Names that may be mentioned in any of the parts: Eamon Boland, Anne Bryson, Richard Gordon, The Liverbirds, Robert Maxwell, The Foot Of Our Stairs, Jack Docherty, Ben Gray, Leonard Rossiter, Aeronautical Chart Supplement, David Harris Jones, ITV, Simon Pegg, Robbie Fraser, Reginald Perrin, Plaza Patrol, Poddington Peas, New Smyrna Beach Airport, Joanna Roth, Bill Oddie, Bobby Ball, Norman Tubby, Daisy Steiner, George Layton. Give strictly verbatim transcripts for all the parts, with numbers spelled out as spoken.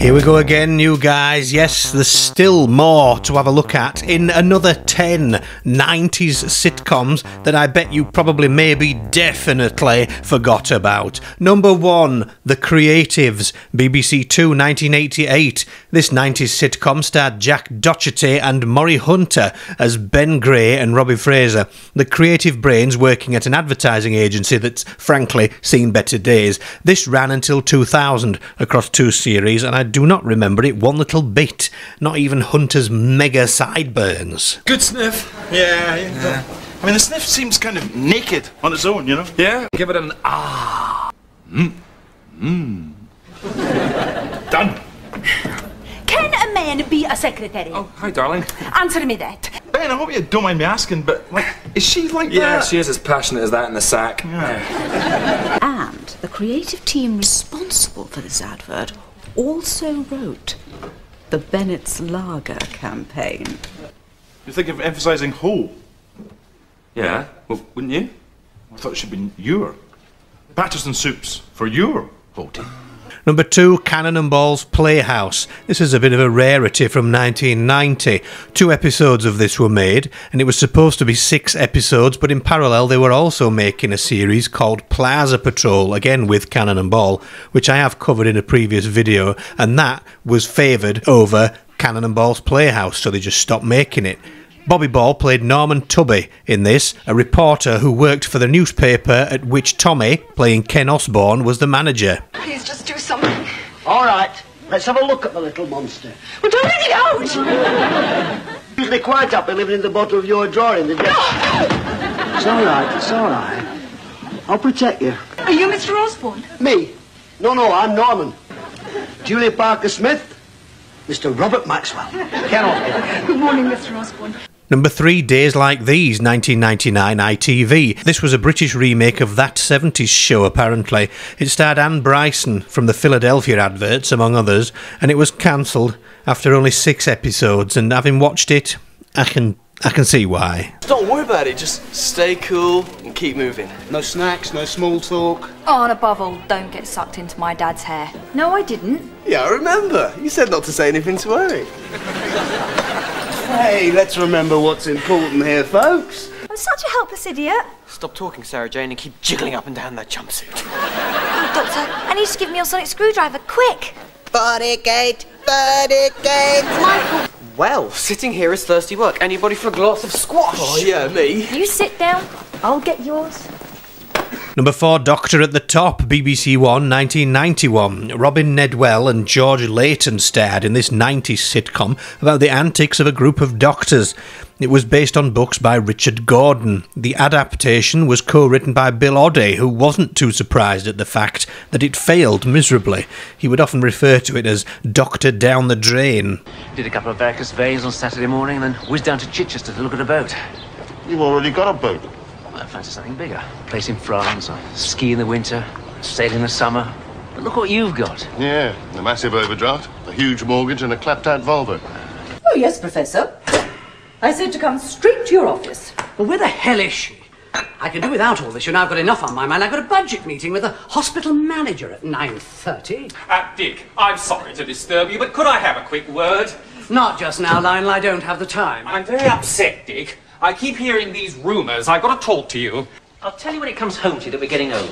Here we go again, you guys. Yes, there's still more to have a look at in another ten nineties sitcoms that I bet you probably maybe definitely forgot about. Number one, The Creatives, B B C Two, nineteen eighty-eight. This nineties sitcom starred Jack Docherty and Morrie Hunter as Ben Gray and Robbie Fraser, the creative brains working at an advertising agency that's frankly seen better days. This ran until two thousand across two series, and I do not remember it one little bit. Not even Hunter's mega sideburns. Good sniff. Yeah, yeah. yeah. I mean, the sniff seems kind of naked on its own, you know? Yeah. Give it an ah. Mmm. Mmm. Done. Can a man be a secretary? Oh, hi, darling. Answer me that. Ben, I hope you don't mind me asking, but, like, is she like yeah, that? Yeah, she is as passionate as that in the sack. Yeah. And the creative team responsible for this advert also wrote the Bennett's Lager campaign. You think of emphasising whole? Yeah, well, wouldn't you? I thought it should be your. Patterson soups for your whole team. Number two, Cannon and Ball's Playhouse. This is a bit of a rarity from nineteen ninety. Two episodes of this were made, and it was supposed to be six episodes, but in parallel they were also making a series called Plaza Patrol, again with Cannon and Ball, which I have covered in a previous video, and that was favoured over Cannon and Ball's Playhouse, so they just stopped making it. Bobby Ball played Norman Tubby in this, a reporter who worked for the newspaper at which Tommy, playing Ken Osborne, was the manager. Please just do something. All right, let's have a look at the little monster. We're already out! Usually quite happy living in the bottom of your drawer in the desk. No! It's all right, it's all right. I'll protect you. Are you Mister Osborne? Me? No, no, I'm Norman. Julia Parker Smith. Mister Robert Maxwell. Ken Osborne. Good morning, Mister Osborne. Number three, Days Like These, nineteen ninety-nine, I T V. This was a British remake of that seventies show, apparently. It starred Anne Bryson from the Philadelphia adverts, among others, and it was cancelled after only six episodes, and having watched it, I can, I can see why. Don't worry about it, just stay cool and keep moving. No snacks, no small talk. Oh, and above all, don't get sucked into my dad's hair. No, I didn't. Yeah, I remember. You said not to say anything to Eric. Hey, let's remember what's important here, folks. I'm such a helpless idiot. Stop talking, Sarah Jane, and keep jiggling up and down that jumpsuit. Oh, Doctor, I need you to give me your sonic screwdriver, quick. Bodygate, bodygate. Michael. Well, sitting here is thirsty work. Anybody for a glass of squash? Oh, yeah, me. You sit down, I'll get yours. Number four, Doctor at the Top, B B C One, nineteen ninety-one. Robin Nedwell and George Layton starred in this nineties sitcom about the antics of a group of doctors. It was based on books by Richard Gordon. The adaptation was co-written by Bill Oddie, who wasn't too surprised at the fact that it failed miserably. He would often refer to it as Doctor Down the Drain. Did a couple of Veracruz veins on Saturday morning and then whizzed down to Chichester to look at a boat. You've already got a boat. I fancy something bigger. Place in France, I ski in the winter, sail in the summer. But look what you've got. Yeah, a massive overdraft, a huge mortgage and a clapped-out Volvo. Oh, yes, Professor. I said to come straight to your office. Well, where the hell is she? I can do without all this. You know, I've got enough on my mind. I've got a budget meeting with a hospital manager at nine thirty. Uh, Dick, I'm sorry to disturb you, but could I have a quick word? Not just now, Lionel. I don't have the time. I'm very upset, Dick. I keep hearing these rumours. I've got to talk to you. I'll tell you when it comes home to you that we're getting old.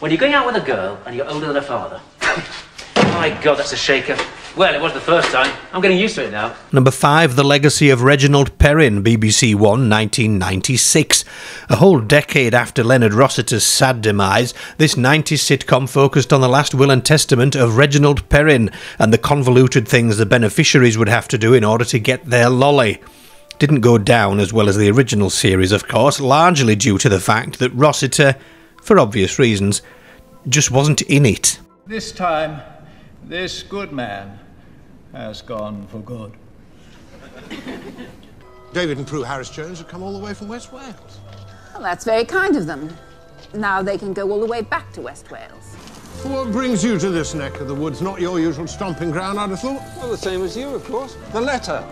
When you're going out with a girl and you're older than her father. My God, that's a shaker. Well, it was the first time. I'm getting used to it now. Number five, The Legacy of Reginald Perrin, B B C One, nineteen ninety-six. A whole decade after Leonard Rossiter's sad demise, this nineties sitcom focused on the last will and testament of Reginald Perrin and the convoluted things the beneficiaries would have to do in order to get their lolly. Didn't go down as well as the original series, of course, largely due to the fact that Rossiter, for obvious reasons, just wasn't in it. This time, this good man has gone for good. David and Prue Harris Jones have come all the way from West Wales. Well, that's very kind of them. Now they can go all the way back to West Wales. What brings you to this neck of the woods? Not your usual stomping ground, I'd have thought. Well, the same as you, of course. The letter.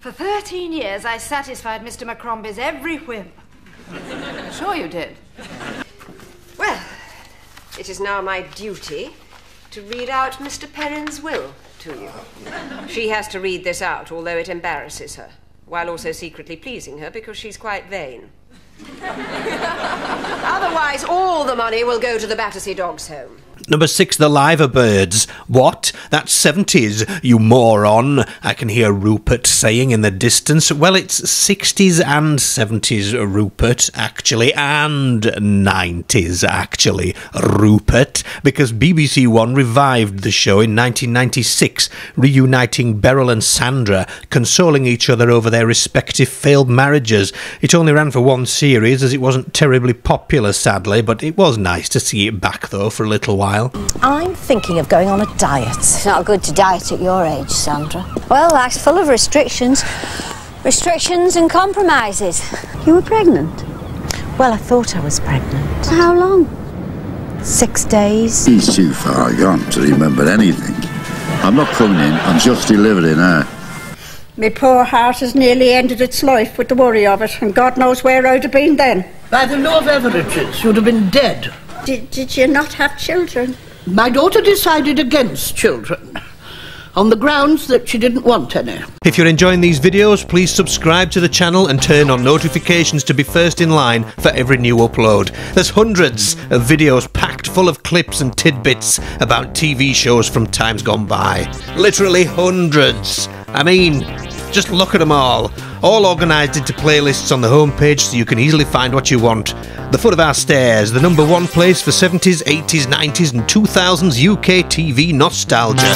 For thirteen years, I satisfied Mister Macrombie's every whim. Sure you did. Well, it is now my duty to read out Mister Perrin's will. to you. Oh, yeah. She has to read this out, although it embarrasses her, while also secretly pleasing her because she's quite vain. Otherwise, all the money will go to the Battersea Dogs' home. Number six, The Liverbirds. What? That's seventies, you moron, I can hear Rupert saying in the distance. Well, it's sixties and seventies, Rupert, actually, and nineties, actually, Rupert, because B B C One revived the show in nineteen ninety-six, reuniting Beryl and Sandra, consoling each other over their respective failed marriages. It only ran for one series, as it wasn't terribly popular, sadly, but it was nice to see it back, though, for a little while. I'm thinking of going on a diet. It's not good to diet at your age, Sandra. Well, life's full of restrictions. Restrictions and compromises. You were pregnant? Well, I thought I was pregnant. For how long? Six days. He's too far gone to remember anything. I'm not coming in, I'm just delivering her. My poor heart has nearly ended its life with the worry of it, and God knows where I'd have been then. By the law of averages, you'd have been dead. Did, did you not have children? My daughter decided against children, on the grounds that she didn't want any. If you're enjoying these videos, please subscribe to the channel and turn on notifications to be first in line for every new upload. There's hundreds of videos packed full of clips and tidbits about T V shows from times gone by. Literally hundreds. I mean, just look at them all. All organised into playlists on the homepage so you can easily find what you want. The Foot of Our Stairs, the number one place for seventies, eighties, nineties and two thousands U K T V nostalgia.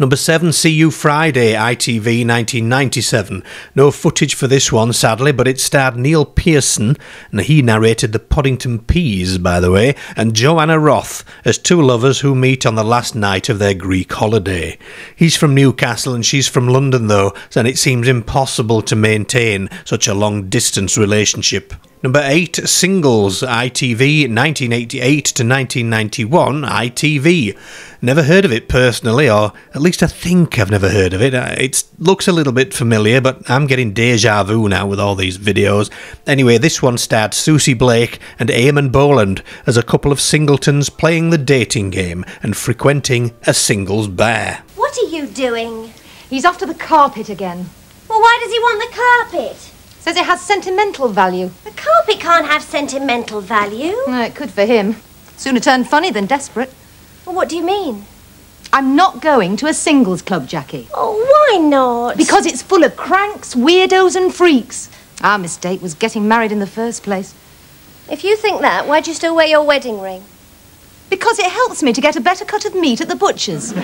Number seven, See You Friday, I T V, nineteen ninety-seven. No footage for this one, sadly, but it starred Neil Pearson, and he narrated the Poddington Peas, by the way, and Joanna Roth, as two lovers who meet on the last night of their Greek holiday. He's from Newcastle and she's from London, though, and it seems impossible to maintain such a long-distance relationship. Number eight, Singles, I T V, nineteen eighty-eight to nineteen ninety-one, I T V. Never heard of it personally, or at least I think I've never heard of it. It looks a little bit familiar, but I'm getting deja vu now with all these videos. Anyway, this one starred Susie Blake and Eamon Boland as a couple of singletons playing the dating game and frequenting a singles bar. What are you doing? He's off to the carpet again. Well, why does he want the carpet? Says it has sentimental value. A carpet can't have sentimental value. No, it could for him. Sooner turned funny than desperate. Well, what do you mean? I'm not going to a singles club, Jackie. Oh, why not? Because it's full of cranks, weirdos and freaks. Our mistake was getting married in the first place. If you think that, why do you still wear your wedding ring? Because it helps me to get a better cut of meat at the butcher's.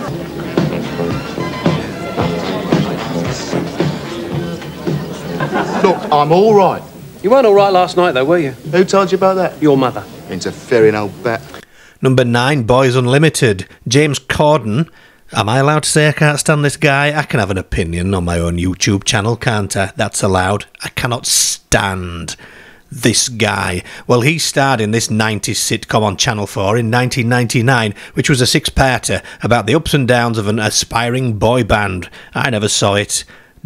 Look, I'm all right. You weren't all right last night, though, were you? Who told you about that? Your mother. Interfering old bat. Number nine, Boys Unlimited. James Corden. Am I allowed to say I can't stand this guy? I can have an opinion on my own YouTube channel, can't I? That's allowed. I cannot stand this guy. Well, he starred in this nineties sitcom on Channel four in nineteen ninety-nine, which was a six-parter about the ups and downs of an aspiring boy band. I never saw it.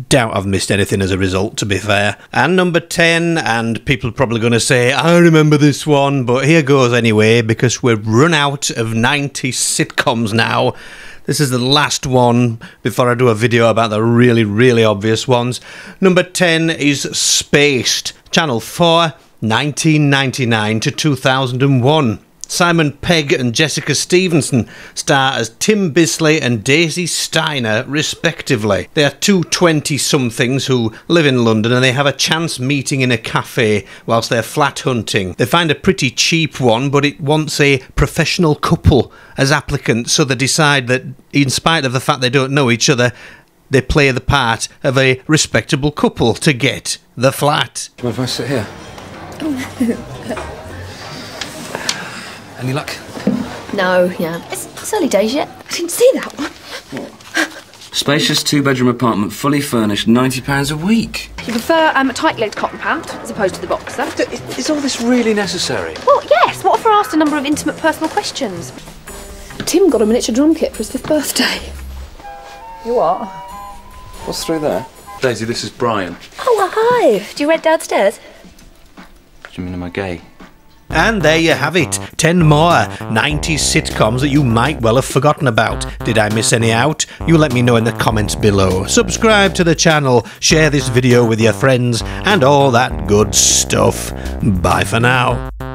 Doubt I've missed anything as a result, to be fair. And number ten, and people are probably going to say, I remember this one, but here goes anyway, because we've run out of nineties sitcoms now. This is the last one before I do a video about the really, really obvious ones. Number ten is Spaced, Channel four, nineteen ninety-nine to two thousand one. Simon Pegg and Jessica Stevenson star as Tim Bisley and Daisy Steiner, respectively. They are two twenty-somethings who live in London and they have a chance meeting in a cafe whilst they're flat hunting. They find a pretty cheap one, but it wants a professional couple as applicants, so they decide that, in spite of the fact they don't know each other, they play the part of a respectable couple to get the flat. Do you mind if I sit here? Any luck? No, yeah. It's, it's early days yet. I didn't see that one. Spacious two-bedroom apartment, fully furnished, ninety pounds a week. You prefer um, a tight-legged cotton pant as opposed to the boxer. Is, is all this really necessary? Well, yes. What if I asked a number of intimate personal questions? Tim got a miniature drum kit for his fifth birthday. You what? What's through there? Daisy, this is Brian. Oh, hi. Do you read downstairs? Do you mean am I gay? And there you have it, ten more nineties sitcoms that you might well have forgotten about. Did I miss any out? You let me know in the comments below. Subscribe to the channel, share this video with your friends, and all that good stuff. Bye for now.